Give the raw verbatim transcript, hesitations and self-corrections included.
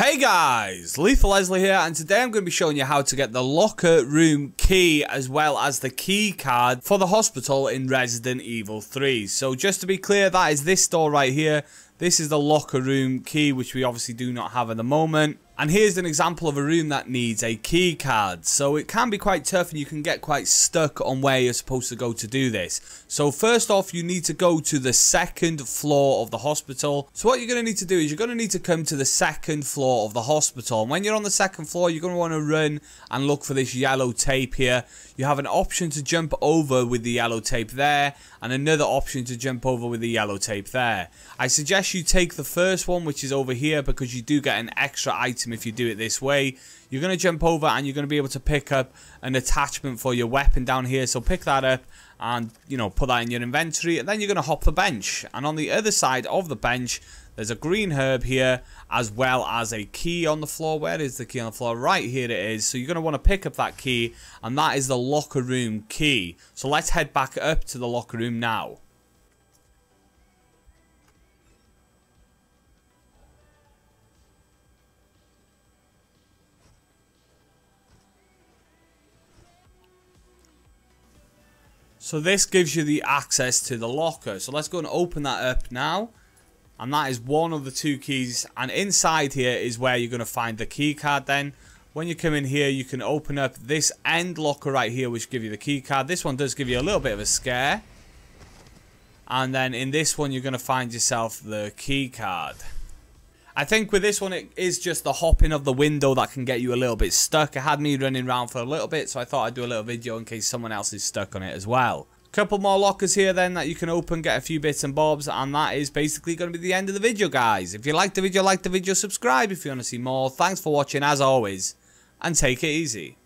Hey guys, Lethal Leslie here, and today I'm going to be showing you how to get the locker room key as well as the key card for the hospital in Resident Evil three. So just to be clear, that is this door right here. This is the locker room key, which we obviously do not have at the moment. And here's an example of a room that needs a key card. So it can be quite tough and you can get quite stuck on where you're supposed to go to do this. So first off, you need to go to the second floor of the hospital. So what you're going to need to do is you're going to need to come to the second floor of the hospital. And when you're on the second floor, you're going to want to run and look for this yellow tape here. You have an option to jump over with the yellow tape there, and another option to jump over with the yellow tape there. I suggest you take the first one, which is over here, because you do get an extra item if you do it this way. You're going to jump over and you're going to be able to pick up an attachment for your weapon down here, so pick that up and, you know, put that in your inventory, and then you're going to hop the bench. And on the other side of the bench, there's a green herb here as well as a key on the floor. Where is the key on the floor? Right here it is. So you're going to want to pick up that key, and that is the locker room key. So let's head back up to the locker room now. So this gives you the access to the locker. So let's go and open that up now. And that is one of the two keys. And inside here is where you're going to find the key card then. When you come in here, you can open up this end locker right here, which gives you the key card. This one does give you a little bit of a scare. And then in this one, you're going to find yourself the key card. I think with this one, it is just the hopping of the window that can get you a little bit stuck. It had me running around for a little bit, so I thought I'd do a little video in case someone else is stuck on it as well. Couple more lockers here then that you can open, get a few bits and bobs, and that is basically going to be the end of the video, guys. If you liked the video, like the video, subscribe if you want to see more. Thanks for watching, as always, and take it easy.